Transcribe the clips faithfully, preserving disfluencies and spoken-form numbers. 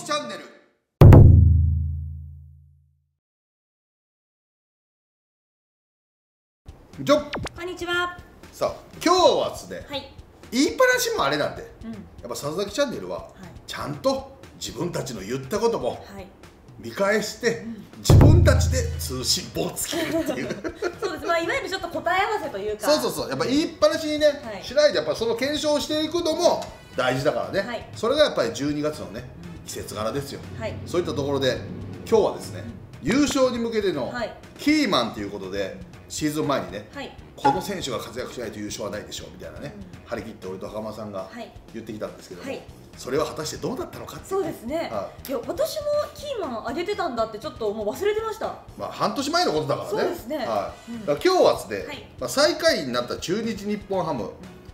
きチャンネル。じょこんにちは。さあ今日はですね、はい、言いっぱなしもあれなんで、うん、やっぱ笹崎チャンネルは、はい、ちゃんと自分たちの言ったことも、はい、見返して、うん、自分たちで通信簿をつけるっていうそうです、まあ、いわゆるちょっと答え合わせというか、そうそうそう、やっぱ言いっぱなしにね、はい、しないでやっぱその検証していくのも大事だからね、はい、それがやっぱりじゅうにがつのね季節柄ですよ、はい、そういったところで今日はですね、優勝に向けてのキーマンということで、シーズン前にね、はい、この選手が活躍しないと優勝はないでしょうみたいなね、うん、張り切って俺と袴さんが言ってきたんですけども、はい、それは果たしてどうだったのかっていう。そうですね、はい、いや私もキーマン上げてたんだってちょっともう忘れてました、まあ、半年前のことだからね。そうですね、はい、うん、だから今日はですね、はい、まあ最下位になった中日日本ハム、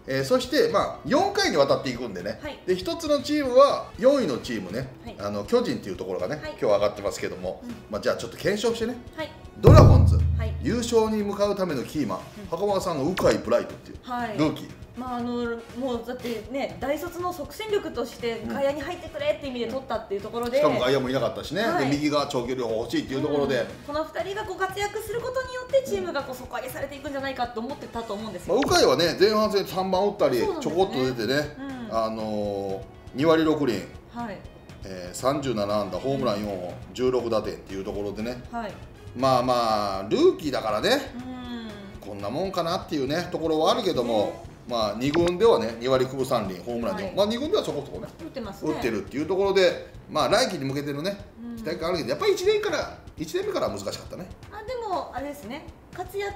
えー、そして、まあ、よんかいにわたっていくんでね、はい、でひとつのチームはよんいのチームね、はい、あの巨人というところがね、はい、今日上がってますけども、うん、まあ、じゃあちょっと検証してね、はい、ドラゴンズ、はい、優勝に向かうためのキーマン、うん、袴田さんの鵜飼ブライトっていう、はい、ルーキー。まああのもうだってね、大卒の即戦力として外野に入ってくれっていう意味で取ったっていうところで、うん、しかも外野もいなかったしね、はい、で右が長距離を欲しいっていうところで、うん、このふたりがこう活躍することによってチームがこう底上げされていくんじゃないかと思ってたと思うんですけど、鵜飼はね前半戦さんばん打ったり、ね、ちょこっと出てね、うん、あのー、にわりろくりん、はい、えー、さんじゅうななあんだ、ホームランよんほん、じゅうろくだてんっていうところでね、はい、まあまあルーキーだからね、うん、こんなもんかなっていうねところはあるけども。ね、まあ、にぐんではねにわりきゅうぶさんりん、ホームランにほん、はい、まあ、にぐんではそこそこね打ってますね、打ってるっていうところで、まあ、来季に向けてのね期待感あるけど、やっぱりいちねんからいちねんめからは難しかったね。あ、でもあれですね、活躍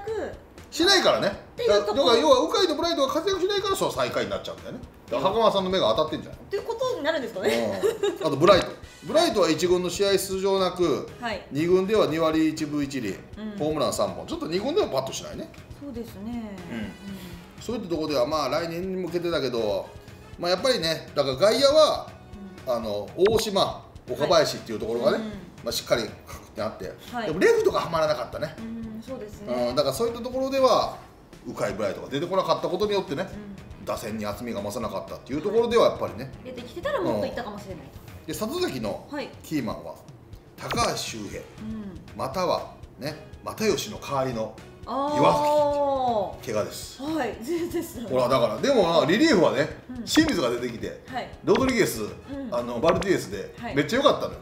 しないからねっていうところ、要は鵜飼とブライトが活躍しないからそう最下位になっちゃうんだよね。袴田さんの目が当たってんじゃないっていうことになるんですかね、うん、あとブライトブライトはいちぐんの試合出場なく、はい、にぐんではにわりいちぶいちりん、うん、ホームランさんぼん、ちょっとにぐんではパッとしないね。そうですね、うん、うん、そういったところではまあ来年に向けてだけど、まあ、やっぱりね、だから外野は、うん、あの大島、岡林っていうところがね、はい、まあしっかり確定あって、はい、でもレフトがはまらなかったね、うん、そうですね、うん、だからそういったところでは、鵜飼ブライトが出てこなかったことによってね、うん、打線に厚みが増さなかったっていうところではやっぱりね、出てきてたらもっといったかもしれない、うん、で里崎のキーマンは、高橋周平、うん、またはね、又吉の代わりの。岩崎、怪我です。はい、全然です。ほら、だから、でも、リリーフはね、清水が出てきて、ロドリゲス、あの、バルディエスで、めっちゃ良かったのよ。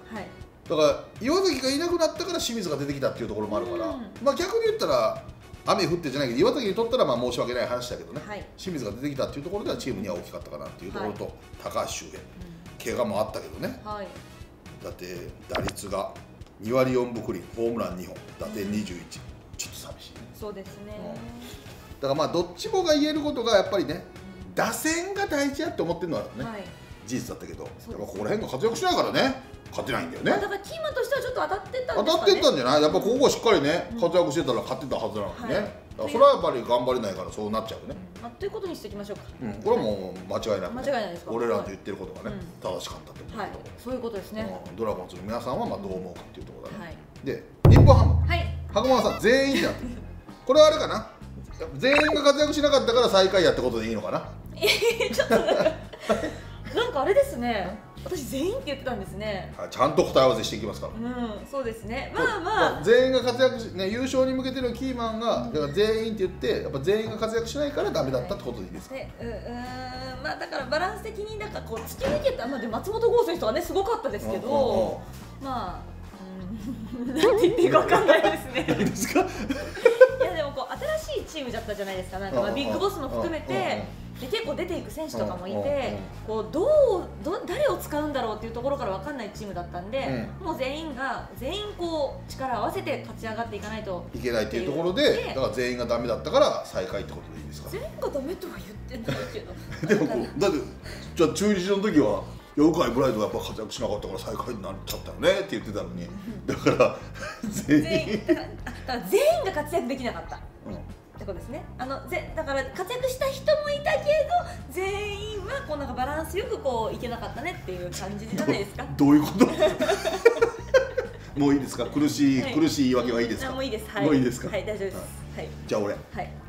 だから、岩崎がいなくなったから、清水が出てきたっていうところもあるから、まあ、逆に言ったら。雨降ってじゃないけど、岩崎にとったら、まあ、申し訳ない話だけどね。清水が出てきたっていうところでは、チームには大きかったかなっていうところと、高橋周平。怪我もあったけどね。だって、打率がにわりよんぶくりん、ホームランにほん、だてんにじゅういち。ちょっと寂しいね。そうですね、うん、だからまあどっちもが言えることがやっぱりね、うん、打線が大事だって思ってるのはね、はい、事実だったけど、ね、やっぱここら辺が活躍しないからね勝てないんだよね。だからキーマンとしてはちょっと当たってたんですかね。当たってたんじゃない、やっぱここがしっかりね、うん、活躍してたら勝ってたはずなのにね、はい、だからそれはやっぱり頑張れないからそうなっちゃうね、うん、あということにしておきましょうか、うん、これはもう間違いなく、ね、間違いないですか、俺らと言ってることがね、はい、正しかったってこと、はい、そういうことですね、うん、ドラゴンズの皆さんはまあどう思うかっていうところだね、はい、で日本ハム、はい、袴田さん全員じゃんこれはあれかな、全員が活躍しなかったから最下位やってことでいいのかなちょっとなんかあれですね、私全員って言ってたんですね、はい、ちゃんと答え合わせしていきますから、うん、そうですね、まあまあ全員が活躍し、ね、優勝に向けてのキーマンが、うん、だから全員って言ってやっぱ全員が活躍しないからダメだったってことでいいですか、はい、でうーん、まあだからバランス的になんかこう突き抜けた、まあ、で松本剛選手とかねすごかったですけど、まあなんて言っていいか分かんないですね。いいですか？いやでもこう新しいチームだったじゃないですか。なんかまあビッグボスも含めて、で結構出ていく選手とかもいて、こうどうど誰を使うんだろうっていうところから分かんないチームだったんで、うん、もう全員が全員こう力を合わせて勝ち上がっていかないといけないっていうところで、だから全員がダメだったから最下位ってことでいいですか？全員がダメとは言ってないけど。でもこうだってじゃあ中日の時は。鵜飼ブライトがやっぱ活躍しなかったから最下位になっちゃったよねって言ってたのに、だから全員が活躍できなかったってことですね。あのぜだから活躍した人もいたけど全員はこうなんかバランスよくこういけなかったねっていう感じじゃないですか。どういうこともういいですか、苦しい苦しい言い訳はいいですか。もういいです、もういいですか、はい、大丈夫です。じゃあ俺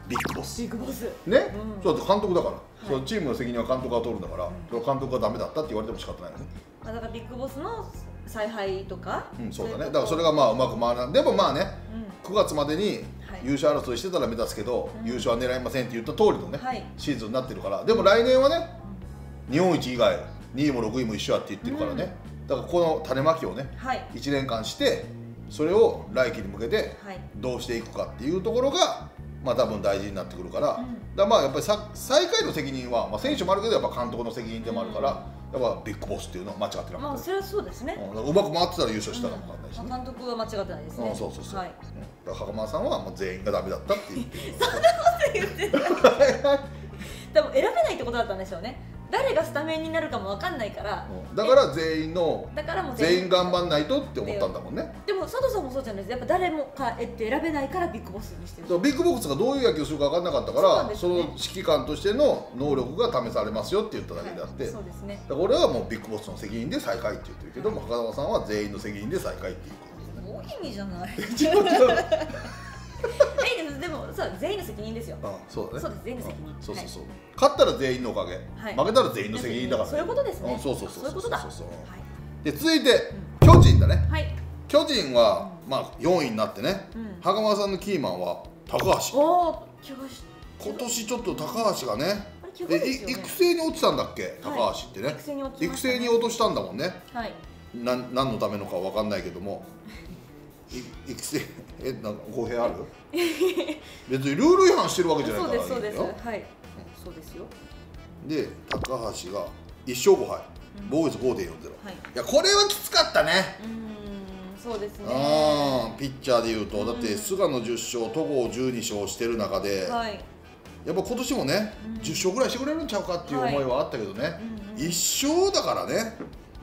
ビッグボスね、そうだって監督だからそのチームの責任は監督が取るんだから、うん、監督がダメだったって言われても仕方ないのね。だからビッグボスの采配とか、うん、そうだね。だからそれがまあうまく回らない。でもまあね、うん、くがつまでに優勝争いしてたら目立つけど、はい、優勝は狙いませんって言った通りのね、はい、シーズンになってるから。でも来年はね、うん、日本一以外にいもろくいも一緒やって言ってるからね、うん、だからこの種まきをね、はい、いちねんかんして、それを来季に向けてどうしていくかっていうところがまあ多分大事になってくるから、うん、だからまあやっぱりさ最下位の責任は、まあ、選手もあるけどやっぱ監督の責任でもあるから、うん、やっぱビッグボスっていうのは間違ってなかった。まあそれはそうですね。うまく回ってたら優勝したかもわかんないし、ね、うん、まあ、監督は間違ってないですね。そうそうそう。はい、だから袴田さんはもう全員がダメだったって言ってるそんなこと言ってない多分選べないってことだったんでしょうね。誰がスタメンになるかもわかんないから、うん、だから全員のだからもう全員頑張んないとって思ったんだもんね。でも佐藤さんもそうじゃないですか。やっぱ誰もかえって選べないからビッグボスにしてる。ビッグボスがどういう野球をするか分かんなかったから そ,、ね、その指揮官としての能力が試されますよって言っただけであって、はい、そうですね。だから俺はもうビッグボスの責任で最下位って言ってるけども、はい、袴田さんは全員の責任で最下位っていうことですね。大意味じゃないでもそう全員の責任ですよ。そうだね。全員の責任。そうそうそう。勝ったら全員のおかげ、負けたら全員の責任だから。そういうことですね。そうそうそう。そういうことだ。で続いて巨人だね。巨人はまあよんいになってね。袴田さんのキーマンは高橋。今年ちょっと高橋がね。育成に落ちたんだっけ？高橋ってね。育成に落としたんだもんね。なん何のためのかわかんないけども。育成えなんか公平ある？別にルール違反してるわけじゃないから。そうですそうです。はい。そうですよ。で高橋がいっしょうごはい、防御率 ごてんよんゼロ。いやこれはきつかったね。うんそうですね。ああピッチャーでいうとだって菅野じゅっしょう、戸郷じゅうにしょうしてる中で、やっぱ今年もねじゅっしょうぐらいしてくれるんちゃうかっていう思いはあったけどね。いっしょうだからね。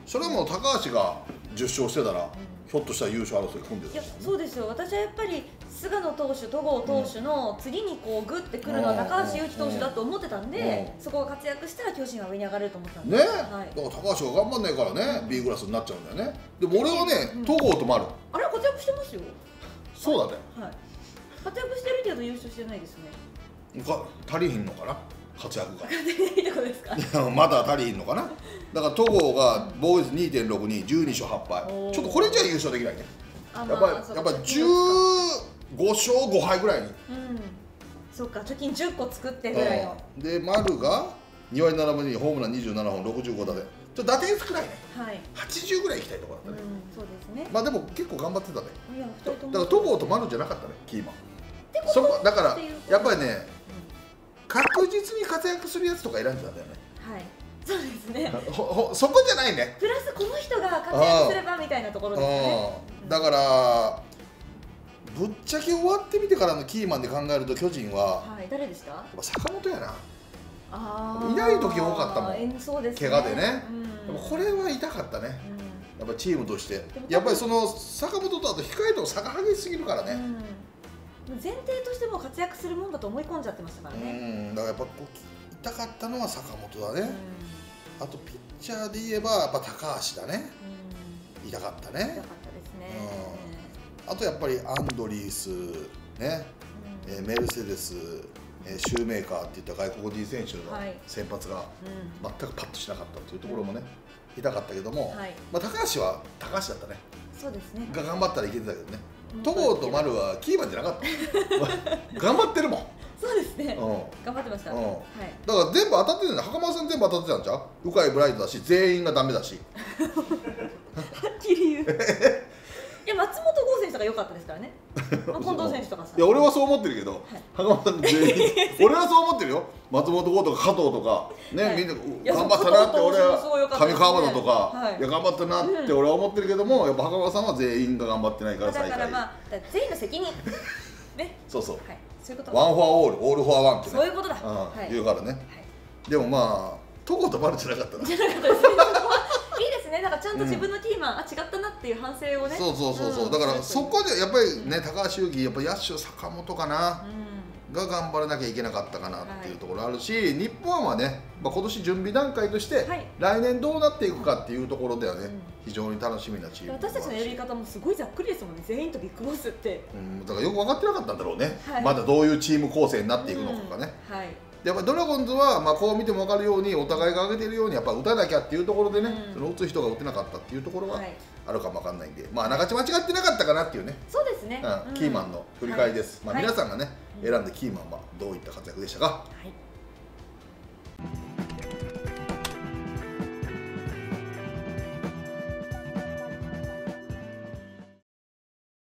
それはもう高橋がじゅっしょうしてたら。ひょっとしたら優勝争い組んでるんですよね。いやそうですよ。私はやっぱり菅野投手、戸郷投手の次にこうグッてくるのは高橋優貴投手だと思ってたんで、そこが活躍したら巨人は上に上がれると思ったんですね。はい、だから高橋が頑張んないからね、B クラスになっちゃうんだよね。でも俺はね、戸郷と丸。あれ活躍してますよ。そうだね。はい。活躍してるけど優勝してないですね。か足りひんのかな。活躍がまだ足りひんのかな。だから戸郷が防御率 にてんろくに、じゅうにしょうはっぱい、ちょっとこれじゃ優勝できないね。やっぱりやっぱじゅうごしょうごはいぐらいに、そっか貯金じゅっこ作ってぐらいので、丸がにわりななぶに、ホームランにじゅうななほん、ろくじゅうごだてん、ちょっと打点少ないね。はちじゅうぐらいいきたいとこだったね。そうですね。まあでも結構頑張ってたね。だから戸郷と丸じゃなかったね、キーマン。そこだからやっぱりね、確実に活躍するやつとか選んでたんだよね。はい、そうですね。そこじゃないね。プラスこの人が活躍すればみたいなところですね。だからぶっちゃけ終わってみてからのキーマンで考えると巨人は、はい、誰でした？やっぱ坂本やな。ああ。いない時多かったもん。そうですね。怪我でね。うん、これは痛かったね。うん、やっぱチームとして、やっぱりその坂本とあと控えと差が激しすぎるからね。うん、前提としても活躍するもんだと思い込んじゃってましたからね。うん、だからやっぱこう痛かったのは坂本だね。あとピッチャーで言えばやっぱ高橋だね。痛かったね。痛かったですね。あとやっぱりアンドリースね、メルセデス、シューメーカーっていった外国人選手の先発が全くパッとしなかったというところもね、痛かったけども、まあ高橋は高橋だったね。そうですね。が頑張ったらいけてたけどね。戸郷と丸はキーマンじゃなかった。頑張ってるもん。そうですね。頑張ってました。だから全部当たってるんだよ。袴田さん全部当たってたんじゃん。鵜飼ブライトだし、全員がダメだし。はっきり言う。いや松本剛選手とか良かったですからね。近藤選手とかさ。いや俺はそう思ってるけど、袴田さん全員。俺はそう思ってるよ。松本剛とか加藤とかね、みんな頑張ったなって俺は、上川端とかいや頑張ったなって俺は思ってるけども、やっぱ袴田さんは全員が頑張ってないから最下位。だからまあ全員の責任ね。そうそう。はい。そういうこと。ワンフォアオール、オールフォアワンってね。そういうことだ。うん。言うからね。でもまあ戸郷と丸じゃなかったな。じゃなかったですね。なんかちゃんと自分のキーマン、うん、あ違ったなっていう反省をね。そうそうそうそう、うん、だからそこでやっぱりね、高橋優貴やっぱ野手坂本かな、うん、が頑張らなきゃいけなかったかなっていうところあるし、はい、日本はね、まあ、今年準備段階として来年どうなっていくかっていうところではね、うん、非常に楽しみなチーム。私たちのやり方もすごいざっくりですもんね。全員とビッグボスって、うん、だからよく分かってなかったんだろうね、はい、まだどういうチーム構成になっていくのかね、うん、はい。やっぱりドラゴンズは、まあ、こう見ても分かるようにお互いが上げているようにやっぱ打たなきゃっていうところでね、うん、その打つ人が打てなかったっていうところはあるかも分かんないんで、まあ、あながち間違ってなかったかなっていうね、そうですね、うん、キーマンの振り返りです。はい、まあ皆さんがね、はい、選んでキーマンはどういった活躍でしたか。はい。